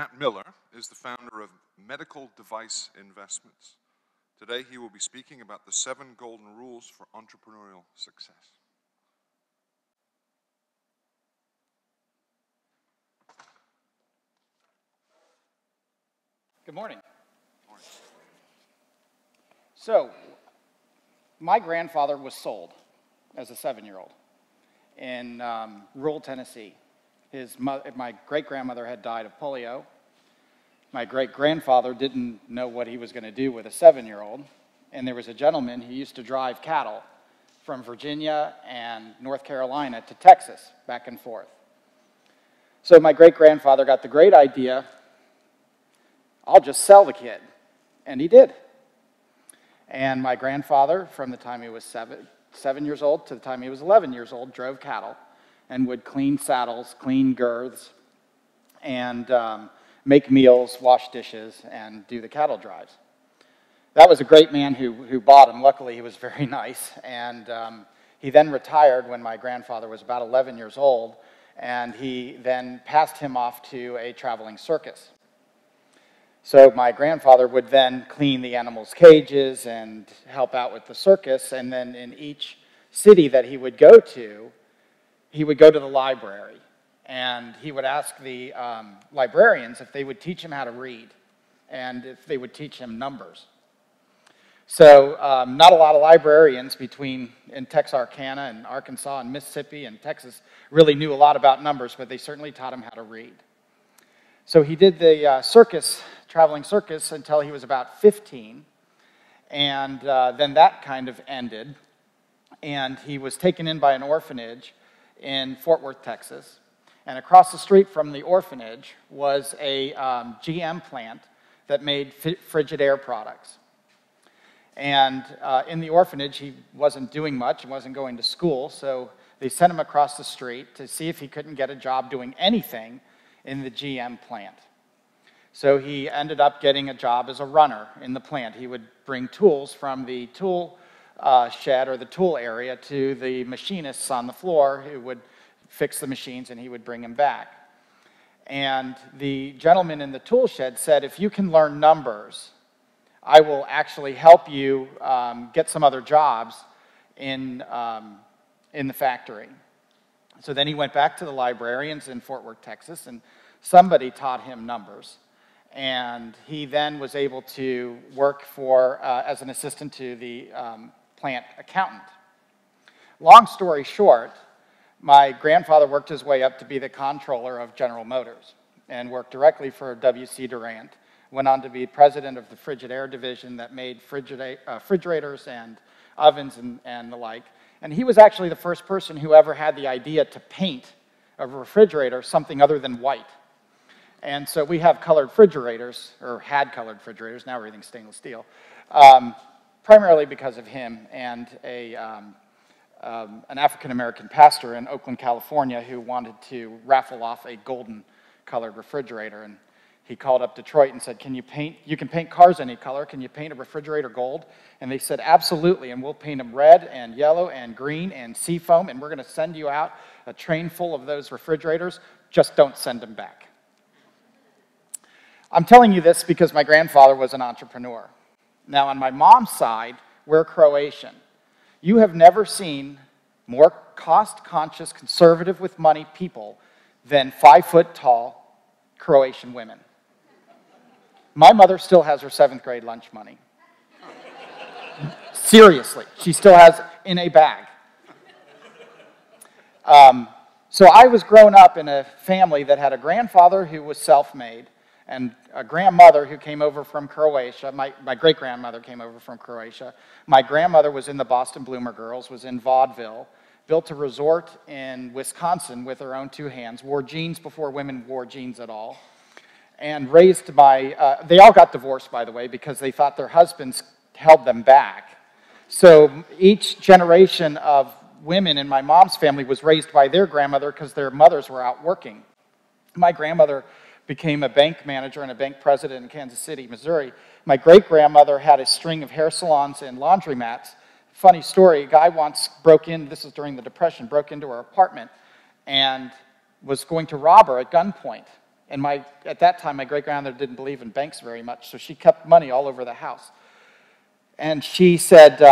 Matt Miller is the founder of Medical Device Investments. Today he will be speaking about the 7 golden rules for entrepreneurial success. Good morning. Good morning. So, my grandfather was sold as a 7-year-old in rural Tennessee. My great-grandmother had died of polio. My great-grandfather didn't know what he was going to do with a 7-year-old, and there was a gentleman who used to drive cattle from Virginia and North Carolina to Texas, back and forth. So my great-grandfather got the great idea, I'll just sell the kid, and he did. And my grandfather, from the time he was seven years old to the time he was 11 years old, drove cattle and would clean saddles, clean girths, and make meals, wash dishes, and do the cattle drives. That was a great man who bought him. Luckily, he was very nice. And he then retired when my grandfather was about 11 years old, and he then passed him off to a traveling circus. So my grandfather would then clean the animals' cages and help out with the circus, and then in each city that he would go to the library, and he would ask the librarians if they would teach him how to read and if they would teach him numbers. So not a lot of librarians in Texarkana and Arkansas and Mississippi and Texas really knew a lot about numbers, but they certainly taught him how to read. So he did the traveling circus until he was about 15, and then that kind of ended, and he was taken in by an orphanage in Fort Worth, Texas, and across the street from the orphanage was a GM plant that made Frigidaire products. And in the orphanage, he wasn't doing much, he wasn't going to school, so they sent him across the street to see if he couldn't get a job doing anything in the GM plant. So he ended up getting a job as a runner in the plant. He would bring tools from the tool shed or the tool area to the machinists on the floor who would fix the machines, and he would bring them back. And the gentleman in the tool shed said, if you can learn numbers, I will actually help you get some other jobs in the factory. So then he went back to the librarians in Fort Worth, Texas, and somebody taught him numbers. And he then was able to work as an assistant to the plant accountant. Long story short, my grandfather worked his way up to be the comptroller of General Motors and worked directly for W. C. Durant, went on to be president of the Frigidaire division that made refrigerators and ovens and the like. And he was actually the first person who ever had the idea to paint a refrigerator something other than white. And so we have colored refrigerators, or had colored refrigerators, now everything's stainless steel, primarily because of him and an African-American pastor in Oakland, California, who wanted to raffle off a golden colored refrigerator. And he called up Detroit and said, you can paint cars any color, can you paint a refrigerator gold? And they said, absolutely, and we'll paint them red and yellow and green and seafoam, and we're going to send you out a train full of those refrigerators, just don't send them back. I'm telling you this because my grandfather was an entrepreneur. Now, on my mom's side, we're Croatian. You have never seen more cost-conscious, conservative-with-money people than 5-foot-tall Croatian women. My mother still has her 7th-grade lunch money. Seriously, she still has in a bag. So I was grown up in a family that had a grandfather who was self-made, and a grandmother who came over from Croatia. My great-grandmother came over from Croatia. My grandmother was in the Boston Bloomer Girls, was in Vaudeville, built a resort in Wisconsin with her own 2 hands, wore jeans before women wore jeans at all, and raised by, they all got divorced, by the way, because they thought their husbands held them back. So each generation of women in my mom's family was raised by their grandmother because their mothers were out working. My grandmother became a bank manager and a bank president in Kansas City, Missouri. My great-grandmother had a string of hair salons and laundromats. Funny story, a guy once broke in, this is during the Depression, broke into her apartment and was going to rob her at gunpoint And at that time, my great-grandmother didn't believe in banks very much, so she kept money all over the house. And she said,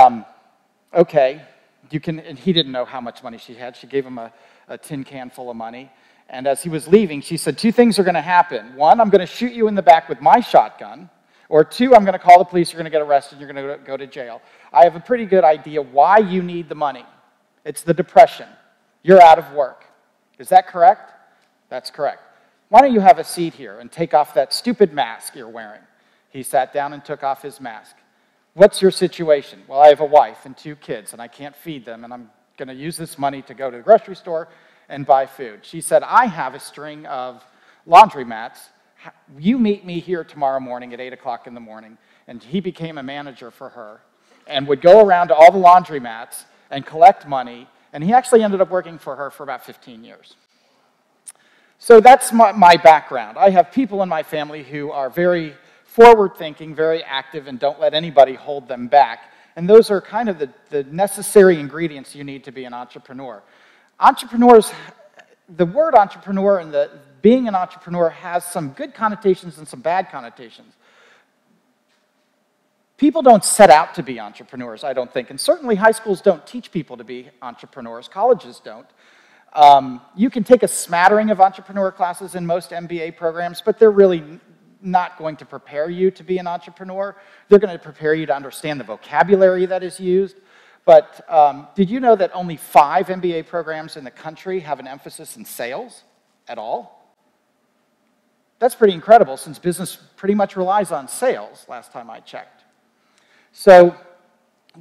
okay, you can, and he didn't know how much money she had. She gave him a tin can full of money. And as he was leaving, she said, two things are going to happen. One, I'm going to shoot you in the back with my shotgun. Or two, I'm going to call the police, you're going to get arrested, you're going to go to jail. I have a pretty good idea why you need the money. It's the depression. You're out of work. Is that correct? That's correct. Why don't you have a seat here and take off that stupid mask you're wearing? He sat down and took off his mask. What's your situation? Well, I have a wife and two kids, and I can't feed them, and I'm going to use this money to go to the grocery store and buy food. She said, I have a string of laundromats. You meet me here tomorrow morning at 8 o'clock in the morning. And he became a manager for her and would go around to all the laundromats and collect money. And he actually ended up working for her for about 15 years. So that's my background. I have people in my family who are very forward-thinking, very active, and don't let anybody hold them back. And those are kind of the necessary ingredients you need to be an entrepreneur. Entrepreneurs, the word entrepreneur and the being an entrepreneur has some good connotations and some bad connotations. People don't set out to be entrepreneurs, I don't think, and certainly high schools don't teach people to be entrepreneurs. Colleges don't. You can take a smattering of entrepreneur classes in most MBA programs, but they're really not going to prepare you to be an entrepreneur. They're going to prepare you to understand the vocabulary that is used. But did you know that only 5 MBA programs in the country have an emphasis in sales at all? That's pretty incredible, since business pretty much relies on sales, last time I checked. So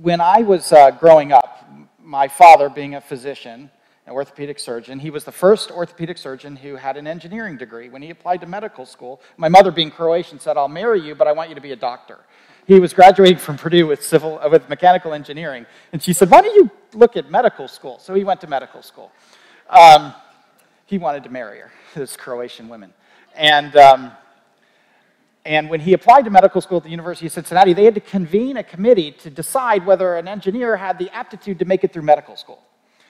when I was growing up, my father, being a physician, an orthopedic surgeon, he was the first orthopedic surgeon who had an engineering degree. When he applied to medical school, my mother, being Croatian, said, I'll marry you, but I want you to be a doctor. He was graduating from Purdue with mechanical engineering, and she said, why don't you look at medical school? So he went to medical school. He wanted to marry her, this Croatian woman. And when he applied to medical school at the University of Cincinnati, they had to convene a committee to decide whether an engineer had the aptitude to make it through medical school.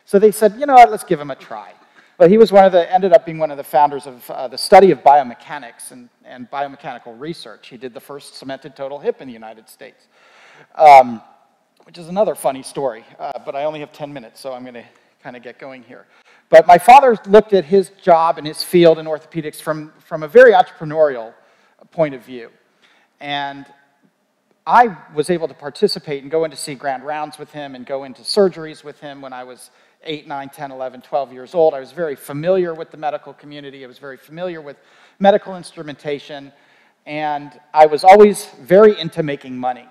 So they said, you know what, let's give him a try. But he was ended up being one of the founders of the study of biomechanics and biomechanical research. He did the first cemented total hip in the United States, which is another funny story. But I only have 10 minutes, so I'm going to kind of get going here. But my father looked at his job and his field in orthopedics from a very entrepreneurial point of view. And I was able to participate and go in to see grand rounds with him and go into surgeries with him when I was 8, 9, 10, 11, 12 years old. I was very familiar with the medical community. I was very familiar with medical instrumentation. And I was always very into making money.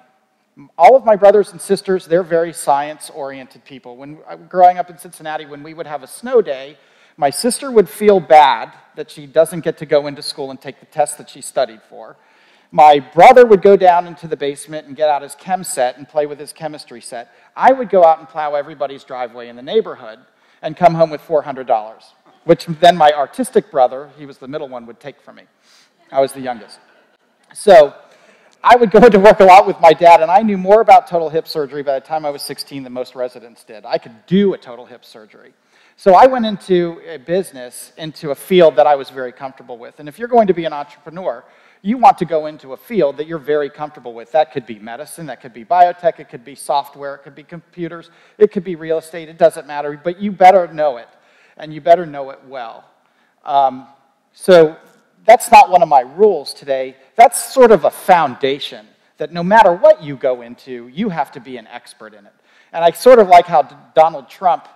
All of my brothers and sisters, they're very science-oriented people. When growing up in Cincinnati, when we would have a snow day, my sister would feel bad that she doesn't get to go into school and take the test that she studied for. My brother would go down into the basement and get out his chem set and play with his chemistry set. I would go out and plow everybody's driveway in the neighborhood and come home with $400, which then my artistic brother, he was the middle one, would take from me. I was the youngest. So I would go to work a lot with my dad, and I knew more about total hip surgery by the time I was 16 than most residents did. I could do a total hip surgery. So I went into a business, into a field that I was very comfortable with. And if you're going to be an entrepreneur, you want to go into a field that you're very comfortable with. That could be medicine, that could be biotech, it could be software, it could be computers, it could be real estate, it doesn't matter, but you better know it, and you better know it well. So that's not one of my rules today. That's sort of a foundation that no matter what you go into, you have to be an expert in it. And I sort of like how Donald Trump,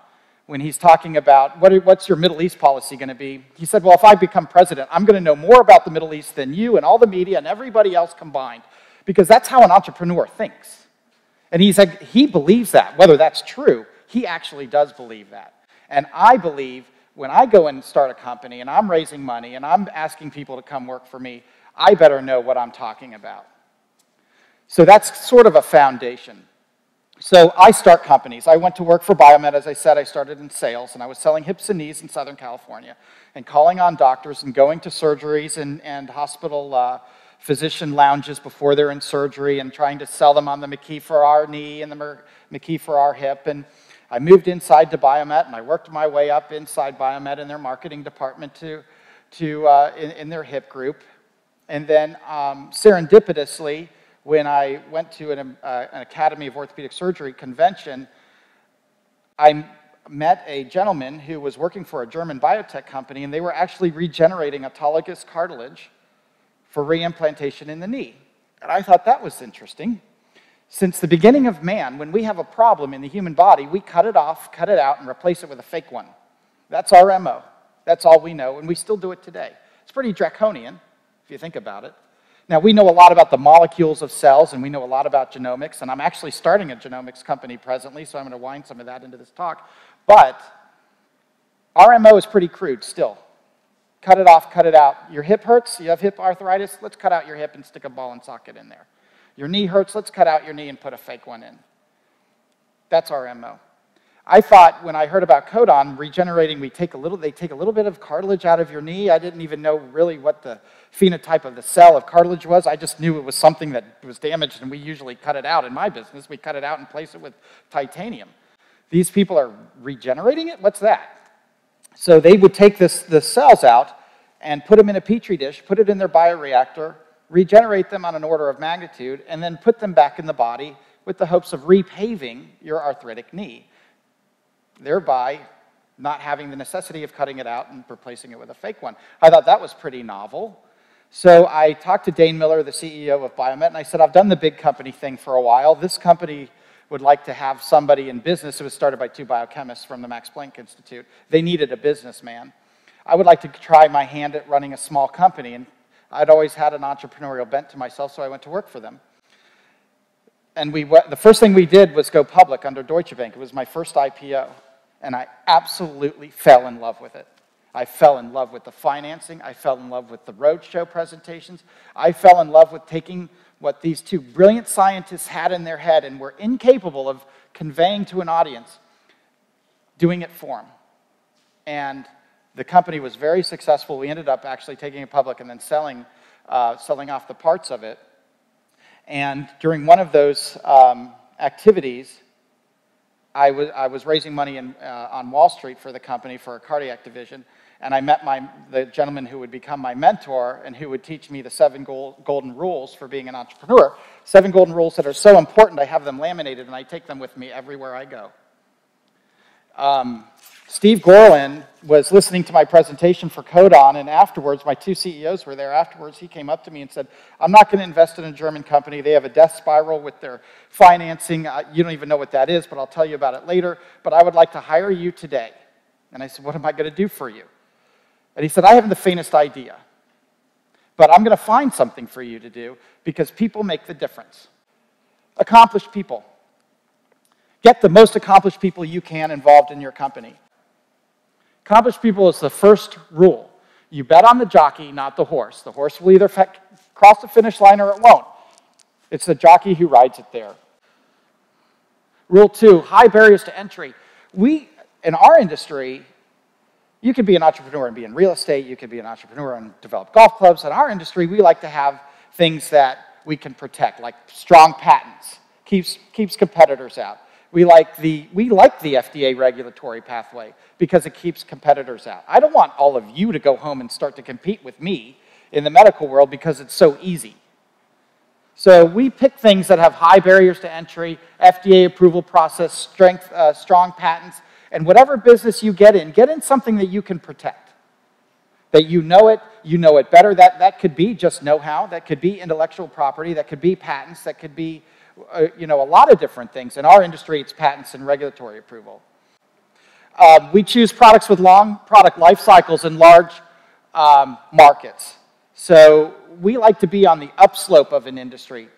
when he's talking about what's your Middle East policy going to be, he said, well, if I become president, I'm going to know more about the Middle East than you and all the media and everybody else combined, because that's how an entrepreneur thinks. And he's like, he believes that. Whether that's true, he actually does believe that. And I believe when I go and start a company and I'm raising money and I'm asking people to come work for me, I better know what I'm talking about. So that's sort of a foundation. So I start companies. I went to work for Biomet. As I said, I started in sales, and I was selling hips and knees in Southern California and calling on doctors and going to surgeries and hospital physician lounges before they're in surgery and trying to sell them on the McKee for our knee and the Mer McKee for our hip. And I moved inside to Biomet, and I worked my way up inside Biomet in their marketing department to to in their hip group. And then serendipitously, when I went to an Academy of Orthopedic Surgery convention, I met a gentleman who was working for a German biotech company, and they were actually regenerating autologous cartilage for reimplantation in the knee. And I thought that was interesting. Since the beginning of man, when we have a problem in the human body, we cut it off, cut it out, and replace it with a fake one. That's our MO. That's all we know, and we still do it today. It's pretty draconian, if you think about it. Now, we know a lot about the molecules of cells, and we know a lot about genomics, and I'm actually starting a genomics company presently, so I'm going to wind some of that into this talk. But our MO is pretty crude still. Cut it off, cut it out. Your hip hurts, you have hip arthritis, let's cut out your hip and stick a ball and socket in there. Your knee hurts, let's cut out your knee and put a fake one in. That's our MO. I thought when I heard about Codon regenerating, they take a little bit of cartilage out of your knee. I didn't even know really what the phenotype of the cell of cartilage was. I just knew it was something that was damaged, and we usually cut it out in my business. We cut it out and place it with titanium. These people are regenerating it? What's that? So they would take the cells out and put them in a petri dish, put it in their bioreactor, regenerate them on an order of magnitude, and then put them back in the body with the hopes of repaving your arthritic knee, thereby not having the necessity of cutting it out and replacing it with a fake one. I thought that was pretty novel. So I talked to Dane Miller, the CEO of Biomet, and I said, I've done the big company thing for a while. This company would like to have somebody in business. It was started by two biochemists from the Max Planck Institute. They needed a businessman. I would like to try my hand at running a small company, and I'd always had an entrepreneurial bent to myself, so I went to work for them. And the first thing we did was go public under Deutsche Bank. It was my first IPO. And I absolutely fell in love with it. I fell in love with the financing. I fell in love with the roadshow presentations. I fell in love with taking what these two brilliant scientists had in their head and were incapable of conveying to an audience, doing it for them. And the company was very successful. We ended up actually taking it public and then selling off the parts of it. And during one of those activities, I was raising money on Wall Street for the company for a cardiac division, and I met the gentleman who would become my mentor and who would teach me the 7 golden rules for being an entrepreneur. 7 golden rules that are so important I have them laminated and I take them with me everywhere I go. Steve Gorlin was listening to my presentation for Codon, and afterwards, my two CEOs were there. Afterwards, he came up to me and said, I'm not going to invest in a German company. They have a death spiral with their financing. You don't even know what that is, but I'll tell you about it later. But I would like to hire you today. And I said, what am I going to do for you? And he said, I haven't the faintest idea, but I'm going to find something for you to do because people make the difference. Accomplished people. Get the most accomplished people you can involved in your company. Accomplished people is the first rule. You bet on the jockey, not the horse. The horse will either cross the finish line or it won't. It's the jockey who rides it there. Rule 2, high barriers to entry. In our industry, you could be an entrepreneur and be in real estate. You could be an entrepreneur and develop golf clubs. In our industry, we like to have things that we can protect, like strong patents. Keeps competitors out. We like the FDA regulatory pathway because it keeps competitors out. I don't want all of you to go home and start to compete with me in the medical world because it's so easy. So we pick things that have high barriers to entry, FDA approval process, strong patents, and whatever business you get in something that you can protect, that you know it better. That could be just know-how, that could be intellectual property, that could be patents, that could be a lot of different things. In our industry, it's patents and regulatory approval. We choose products with long product life cycles in large markets. So we like to be on the upslope of an industry.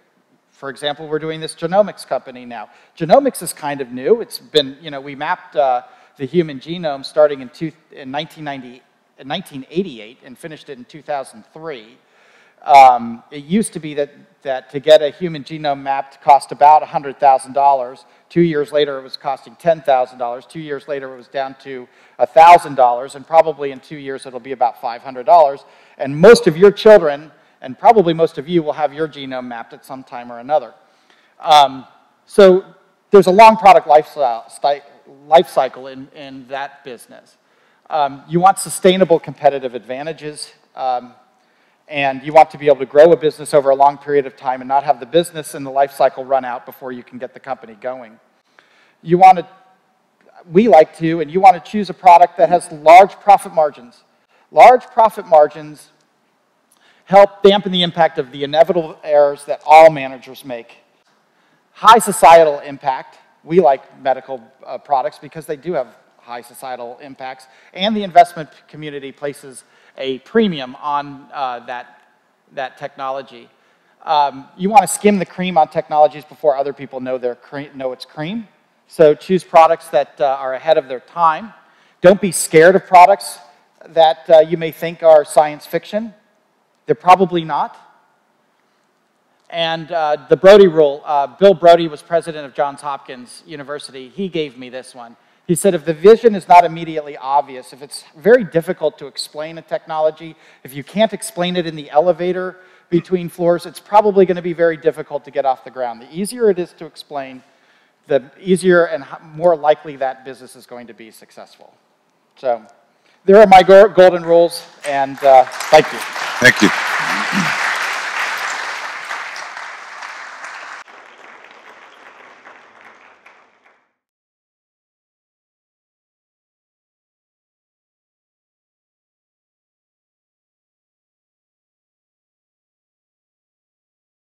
For example, we're doing this genomics company now. Genomics is kind of new. It's been, we mapped the human genome starting in 1988 and finished it in 2003. It used to be that to get a human genome mapped cost about $100,000. 2 years later, it was costing $10,000. 2 years later, it was down to $1,000. And probably in 2 years, it'll be about $500. And most of your children, and probably most of you, will have your genome mapped at some time or another. So there's a long product life cycle in that business. You want sustainable competitive advantages, and you want to be able to grow a business over a long period of time and not have the business and the life cycle run out before you can get the company going. You want to, we like to, and you want to choose a product that has large profit margins. Large profit margins help dampen the impact of the inevitable errors that all managers make. High societal impact. We like medical products because they do have high societal impacts, and the investment community places a premium on that technology. You want to skim the cream on technologies before other people know it's cream. So choose products that are ahead of their time. Don't be scared of products that you may think are science fiction. They're probably not. And the Brody rule, Bill Brody was president of Johns Hopkins University. He gave me this one. He said, if the vision is not immediately obvious, if it's very difficult to explain a technology, if you can't explain it in the elevator between floors, it's probably going to be very difficult to get off the ground. The easier it is to explain, the easier and more likely that business is going to be successful. So there are my golden rules, and thank you. Thank you.